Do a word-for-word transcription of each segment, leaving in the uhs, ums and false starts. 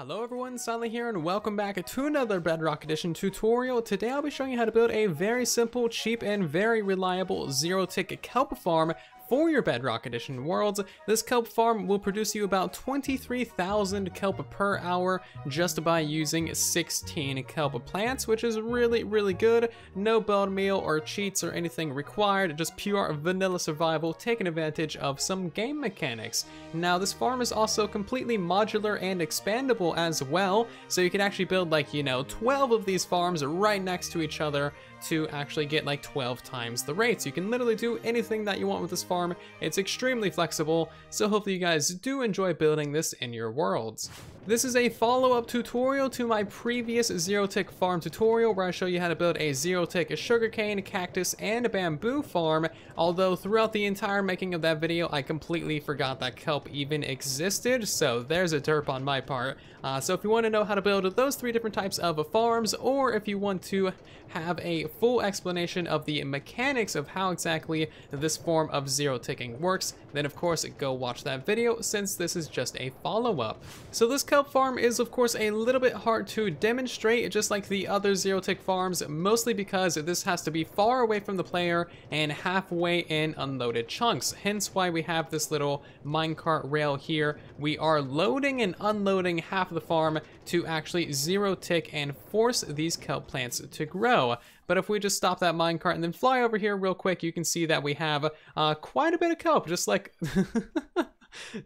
Hello everyone, Stanley here and welcome back to another Bedrock Edition tutorial. Today I'll be showing you how to build a very simple, cheap, and very reliable zero-tick kelp farm for your Bedrock Edition worlds. This kelp farm will produce you about twenty-three thousand kelp per hour just by using sixteen kelp plants, which is really, really good. No bone meal or cheats or anything required, just pure vanilla survival, taking advantage of some game mechanics. Now, this farm is also completely modular and expandable as well, so you can actually build like, you know, twelve of these farms right next to each other to actually get like twelve times the rates. You can literally do anything that you want with this farm. It's extremely flexible, so hopefully you guys do enjoy building this in your worlds. This is a follow-up tutorial to my previous zero-tick farm tutorial where I show you how to build a zero-tick sugarcane, cactus, and a bamboo farm, although throughout the entire making of that video I completely forgot that kelp even existed, so there's a derp on my part. Uh, so if you want to know how to build those three different types of farms, or if you want to have a full explanation of the mechanics of how exactly this form of zero-ticking works, then of course go watch that video since this is just a follow-up. So this kelp farm is of course a little bit hard to demonstrate, just like the other zero-tick farms, mostly because this has to be far away from the player and halfway in unloaded chunks, hence why we have this little minecart rail here. We are loading and unloading half of the farm to actually zero-tick and force these kelp plants to grow. But if we just stop that minecart and then fly over here real quick, you can see that we have uh, quite a bit of kelp, just like...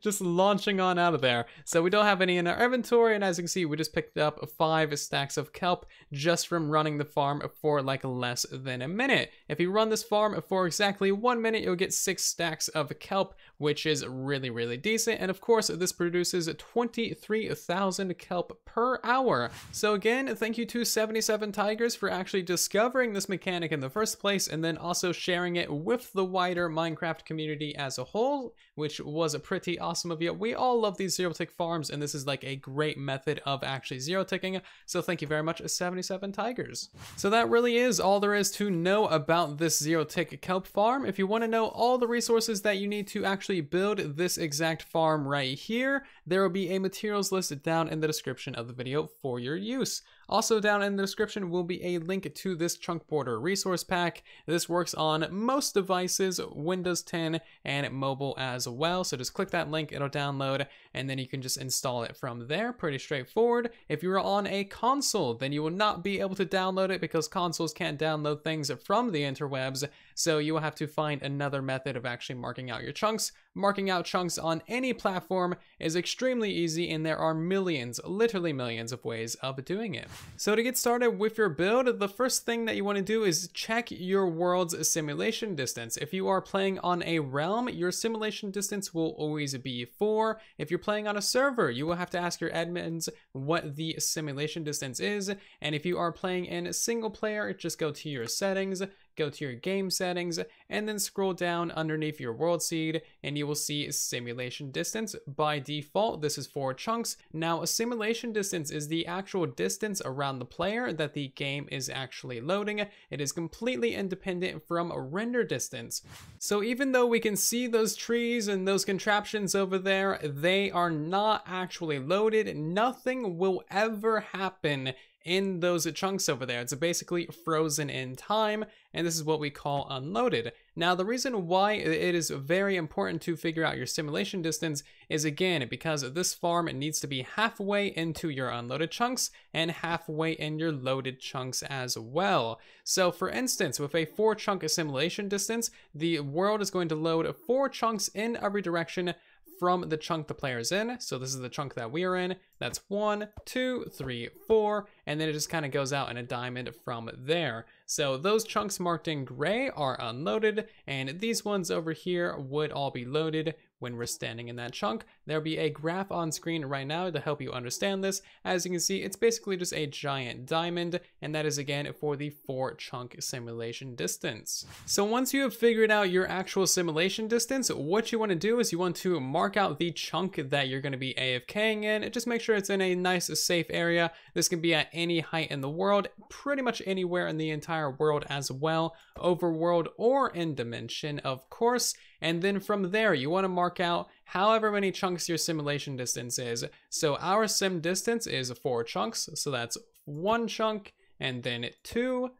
just launching on out of there. So we don't have any in our inventory, and as you can see, we just picked up five stacks of kelp just from running the farm for like less than a minute. If you run this farm for exactly one minute, you'll get six stacks of kelp, which is really, really decent. And of course, this produces twenty-three thousand kelp per hour. So again, thank you to seventy-seven Tigers for actually discovering this mechanic in the first place, and then also sharing it with the wider Minecraft community as a whole, which was a pretty awesome of you. We all love these zero-tick farms, and this is like a great method of actually zero-ticking, so thank you very much, seventy-seven Tigers. So that really is all there is to know about this zero-tick kelp farm. If you want to know all the resources that you need to actually build this exact farm right here, there will be a materials list down in the description of the video for your use. Also down in the description will be a link to this Chunk Border resource pack. This works on most devices, Windows ten and mobile as well, so just click that link, it'll download, and then you can just install it from there. Pretty straightforward. If you're on a console, then you will not be able to download it because consoles can't download things from the interwebs, so you will have to find another method of actually marking out your chunks. Marking out chunks on any platform is extremely easy, and there are millions, literally millions of ways of doing it. So to get started with your build, the first thing that you want to do is check your world's simulation distance. If you are playing on a realm, your simulation distance will always be four. If you're playing on a server, you will have to ask your admins what the simulation distance is. And if you are playing in single player, just go to your settings, go to your game settings, and then scroll down underneath your world seed, and you will see simulation distance. By default, this is four chunks. Now, a simulation distance is the actual distance around the player that the game is actually loading. It is completely independent from a render distance. So even though we can see those trees and those contraptions over there, they are not actually loaded. Nothing will ever happen in those chunks over there. It's basically frozen in time, and this is what we call unloaded. Now, the reason why it is very important to figure out your simulation distance is, again, because this farm needs to be halfway into your unloaded chunks and halfway in your loaded chunks as well. So for instance, with a four chunk simulation distance, the world is going to load four chunks in every direction from the chunk the player's in. So this is the chunk that we are in. That's one, two, three, four, and then it just kind of goes out in a diamond from there. So those chunks marked in gray are unloaded, and these ones over here would all be loaded when we're standing in that chunk. There'll be a graph on screen right now to help you understand this. As you can see, it's basically just a giant diamond, and that is again for the four chunk simulation distance. So once you have figured out your actual simulation distance, what you want to do is you want to mark out the chunk that you're going to be AFKing in. Just make sure it's in a nice safe area. This can be at any height in the world, pretty much anywhere in the entire world as well, overworld or in dimension, of course. And then from there, you want to mark out however many chunks your simulation distance is. So our sim distance is four chunks, so that's one chunk, and then two,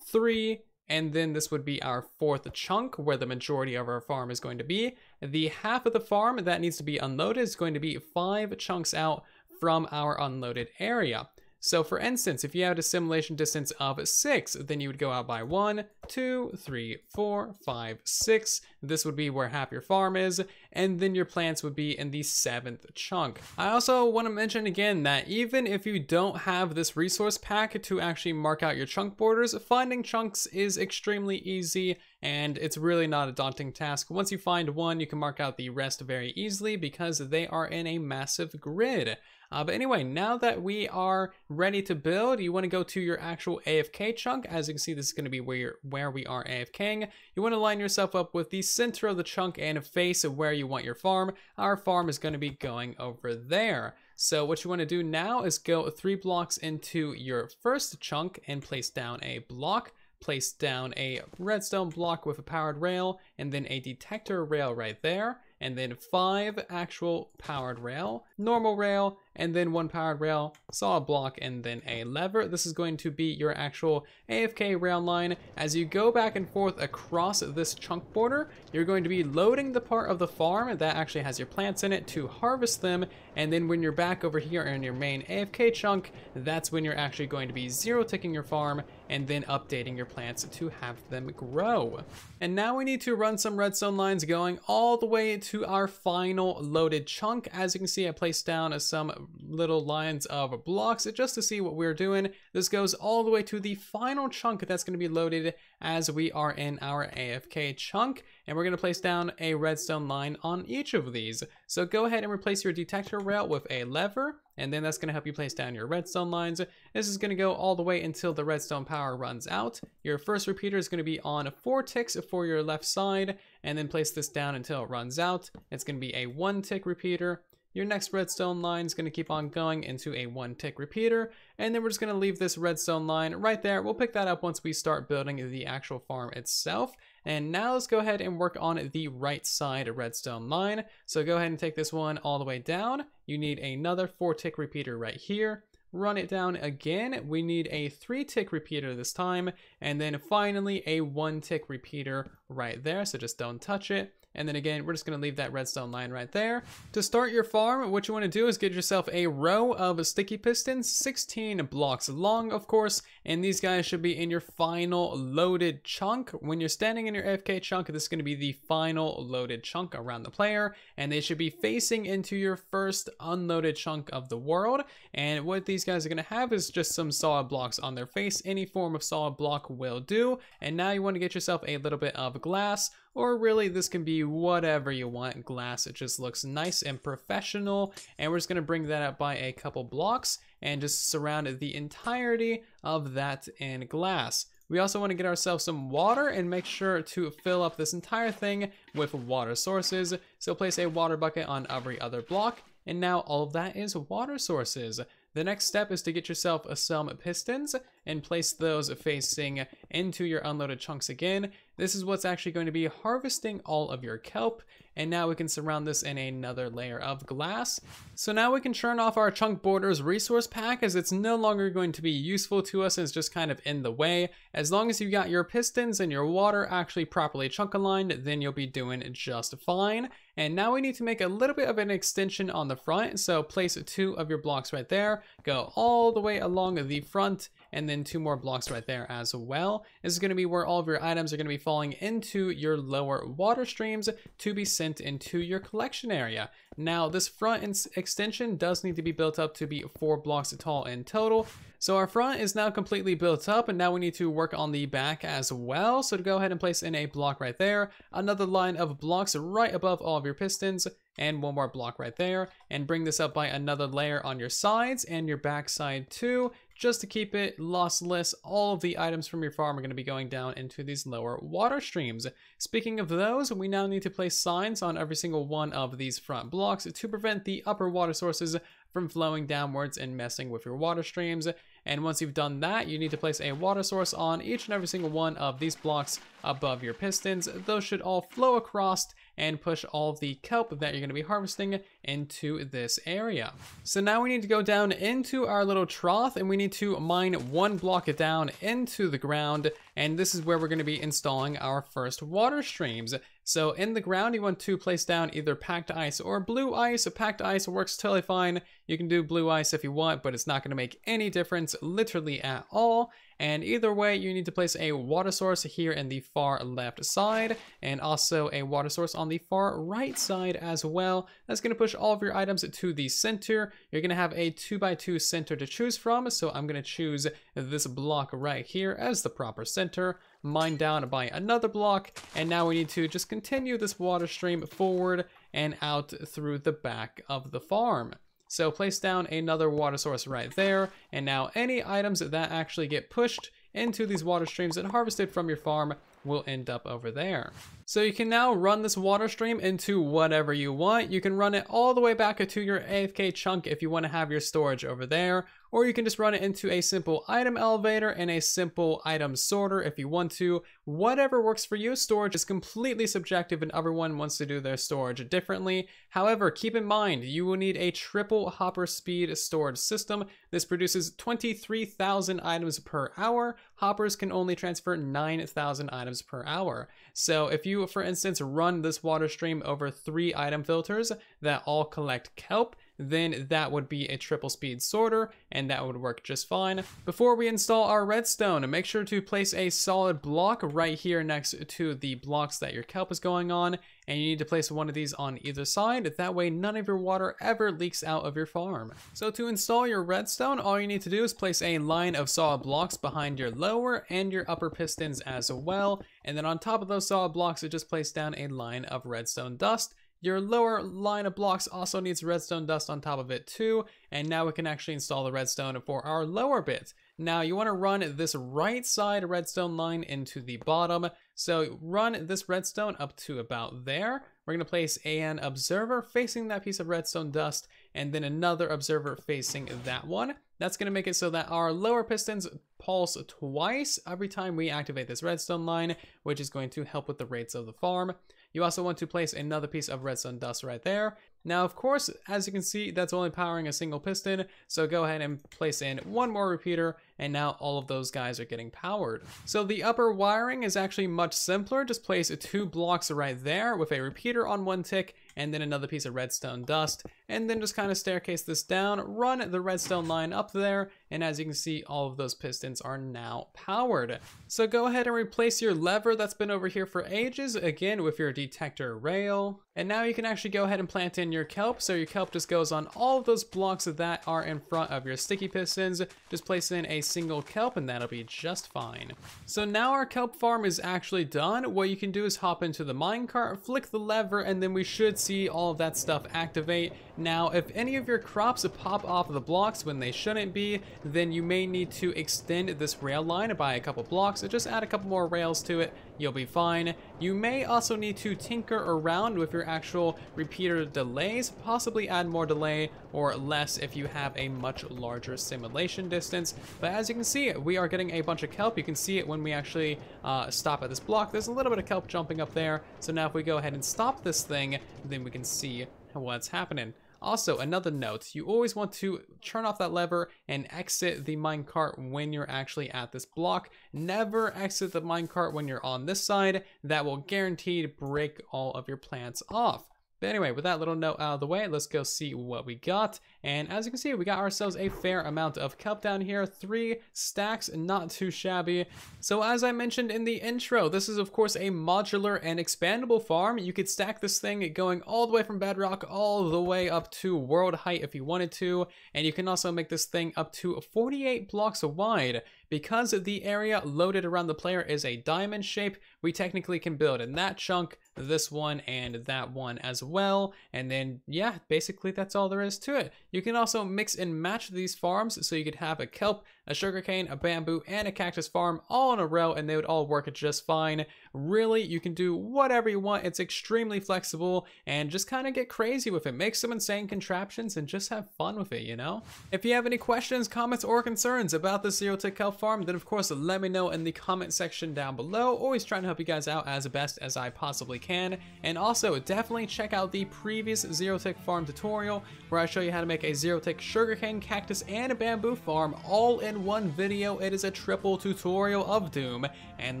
three, and then this would be our fourth chunk where the majority of our farm is going to be. The half of the farm that needs to be unloaded is going to be five chunks out from our unloaded area. So for instance, if you had a simulation distance of six, then you would go out by one, two, three, four, five, six. This would be where half your farm is, and then your plants would be in the seventh chunk. I also want to mention again that even if you don't have this resource pack to actually mark out your chunk borders, finding chunks is extremely easy, and it's really not a daunting task. Once you find one, you can mark out the rest very easily because they are in a massive grid. Uh, but anyway, now that we are ready to build, you want to go to your actual A F K chunk. As you can see, this is going to be where, you're, where we are AFKing. You want to line yourself up with the center of the chunk and face of where you want your farm. Our farm is going to be going over there. So what you want to do now is go three blocks into your first chunk and place down a block. Place down a redstone block with a powered rail, and then a detector rail right there, and then five actual powered rail, normal rail, and then one powered rail, solid block, and then a lever. This is going to be your actual A F K rail line. As you go back and forth across this chunk border, you're going to be loading the part of the farm that actually has your plants in it to harvest them, and then when you're back over here in your main A F K chunk, that's when you're actually going to be zero ticking your farm and then updating your plants to have them grow. And now we need to run some redstone lines going all the way to our final loaded chunk. As you can see, I placed down some little lines of blocks just to see what we're doing. This goes all the way to the final chunk that's going to be loaded as we are in our A F K chunk, and we're going to place down a redstone line on each of these. So go ahead and replace your detector rail with a lever, and then that's going to help you place down your redstone lines. This is going to go all the way until the redstone power runs out. Your first repeater is going to be on four ticks for your left side, and then place this down until it runs out. It's going to be a one tick repeater. Your next redstone line is going to keep on going into a one tick repeater, and then we're just going to leave this redstone line right there. We'll pick that up once we start building the actual farm itself. And now let's go ahead and work on the right side redstone line. So go ahead and take this one all the way down. You need another four tick repeater right here. Run it down again. We need a three tick repeater this time, and then finally a one tick repeater right there. So just don't touch it. And then again, we're just going to leave that redstone line right there. To start your farm, what you want to do is get yourself a row of sticky pistons, sixteen blocks long, of course, and these guys should be in your final loaded chunk. When you're standing in your A F K chunk, this is going to be the final loaded chunk around the player, and they should be facing into your first unloaded chunk of the world. And what these guys are going to have is just some solid blocks on their face. Any form of solid block will do. And now you want to get yourself a little bit of glass, or really this can be whatever you want. Glass, it just looks nice and professional, and we're just going to bring that up by a couple blocks and just surround the entirety of that in glass. We also want to get ourselves some water and make sure to fill up this entire thing with water sources. So place a water bucket on every other block, and now all of that is water sources. The next step is to get yourself some pistons and place those facing into your unloaded chunks again. This is what's actually going to be harvesting all of your kelp. And now we can surround this in another layer of glass. So now we can turn off our chunk borders resource pack, as it's no longer going to be useful to us and it's just kind of in the way. As long as you got your pistons and your water actually properly chunk aligned, then you'll be doing just fine. And now we need to make a little bit of an extension on the front. So place two of your blocks right there, go all the way along the front, and then two more blocks right there as well. This is going to be where all of your items are going to be falling into your lower water streams to be sent into your collection area. Now this front extension does need to be built up to be four blocks tall in total. So our front is now completely built up, and now we need to work on the back as well. So to go ahead and place in a block right there, another line of blocks right above all of your pistons, and one more block right there, and bring this up by another layer on your sides and your back side too, just to keep it lossless. All of the items from your farm are going to be going down into these lower water streams. Speaking of those, we now need to place signs on every single one of these front blocks to prevent the upper water sources from flowing downwards and messing with your water streams. And once you've done that, you need to place a water source on each and every single one of these blocks above your pistons. Those should all flow across and push all of the kelp that you're going to be harvesting into this area. So now we need to go down into our little trough and we need to mine one block down into the ground, and this is where we're going to be installing our first water streams. So in the ground you want to place down either packed ice or blue ice. Packed ice works totally fine. You can do blue ice if you want, but it's not going to make any difference literally at all. And either way, you need to place a water source here in the far left side and also a water source on the far right side as well. That's going to push all of your items to the center. You're going to have a two by two center to choose from. So I'm going to choose this block right here as the proper center. Mine down by another block. And now we need to just continue this water stream forward and out through the back of the farm. So place down another water source right there. And now any items that actually get pushed into these water streams and harvested from your farm will end up over there. So you can now run this water stream into whatever you want. You can run it all the way back to your A F K chunk if you want to have your storage over there. Or you can just run it into a simple item elevator and a simple item sorter if you want to. Whatever works for you. Storage is completely subjective and everyone wants to do their storage differently. However, keep in mind, you will need a triple hopper speed storage system. This produces twenty-three thousand items per hour. Hoppers can only transfer nine thousand items per hour. So if you, for instance, run this water stream over three item filters that all collect kelp, then that would be a triple speed sorter and that would work just fine. Before we install our redstone, make sure to place a solid block right here next to the blocks that your kelp is going on, and you need to place one of these on either side. That way none of your water ever leaks out of your farm. So to install your redstone, all you need to do is place a line of solid blocks behind your lower and your upper pistons as well, and then on top of those solid blocks just place down a line of redstone dust. Your lower line of blocks also needs redstone dust on top of it too, and now we can actually install the redstone for our lower bit. Now you want to run this right side redstone line into the bottom, so run this redstone up to about there. We're going to place an observer facing that piece of redstone dust, and then another observer facing that one. That's going to make it so that our lower pistons pulse twice every time we activate this redstone line, which is going to help with the rates of the farm. You also want to place another piece of redstone dust right there. Now, of course, as you can see, that's only powering a single piston. So go ahead and place in one more repeater. And now all of those guys are getting powered. So the upper wiring is actually much simpler. Just place two blocks right there with a repeater on one tick and then another piece of redstone dust. And then just kind of staircase this down, run the redstone line up there. And as you can see, all of those pistons are now powered. So go ahead and replace your lever that's been over here for ages, again, with your detector rail. And now you can actually go ahead and plant in your kelp. So your kelp just goes on all of those blocks that are in front of your sticky pistons. Just place in a single kelp and that'll be just fine. So now our kelp farm is actually done. What you can do is hop into the minecart, flick the lever, and then we should see all of that stuff activate. Now, if any of your crops pop off of the blocks when they shouldn't be, then you may need to extend this rail line by a couple blocks. Just add a couple more rails to it. You'll be fine. You may also need to tinker around with your actual repeater delays, possibly add more delay or less if you have a much larger simulation distance. But as you can see, we are getting a bunch of kelp. You can see it when we actually uh, stop at this block. There's a little bit of kelp jumping up there. So now if we go ahead and stop this thing, then we can see what's happening. Also, another note, you always want to turn off that lever and exit the minecart when you're actually at this block. Never exit the minecart when you're on this side. That will guaranteed break all of your plants off. But anyway, with that little note out of the way, let's go see what we got. And as you can see, we got ourselves a fair amount of kelp down here. Three stacks, not too shabby. So as I mentioned in the intro, this is of course a modular and expandable farm. You could stack this thing going all the way from bedrock all the way up to world height if you wanted to. And you can also make this thing up to forty-eight blocks wide. Because the area loaded around the player is a diamond shape, we technically can build in that chunk, this one, and that one as well. And then, yeah, basically that's all there is to it. You can also mix and match these farms, so you could have a kelp, a sugarcane, a bamboo, and a cactus farm all in a row, and they would all work just fine. Really, you can do whatever you want. It's extremely flexible, and just kind of get crazy with it. Make some insane contraptions and just have fun with it, you know? If you have any questions, comments, or concerns about the Zero Tick Kelp Farm, then of course let me know in the comment section down below. Always trying to help you guys out as best as I possibly can. And also, definitely check out the previous Zero Tick Farm tutorial, where I show you how to make a Zero Tick sugarcane, cactus, and a bamboo farm all in one video. It is a triple tutorial of Doom, and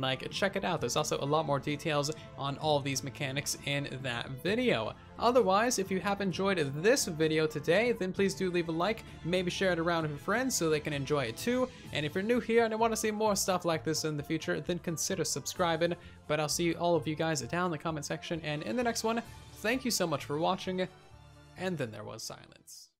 like, check it out. There's also a lot more details on all these mechanics in that video. Otherwise, if you have enjoyed this video today, then please do leave a like, maybe share it around with your friends so they can enjoy it too. And if you're new here and want to see more stuff like this in the future, then consider subscribing. But I'll see all of you guys down in the comment section and in the next one. Thank you so much for watching, and then there was silence.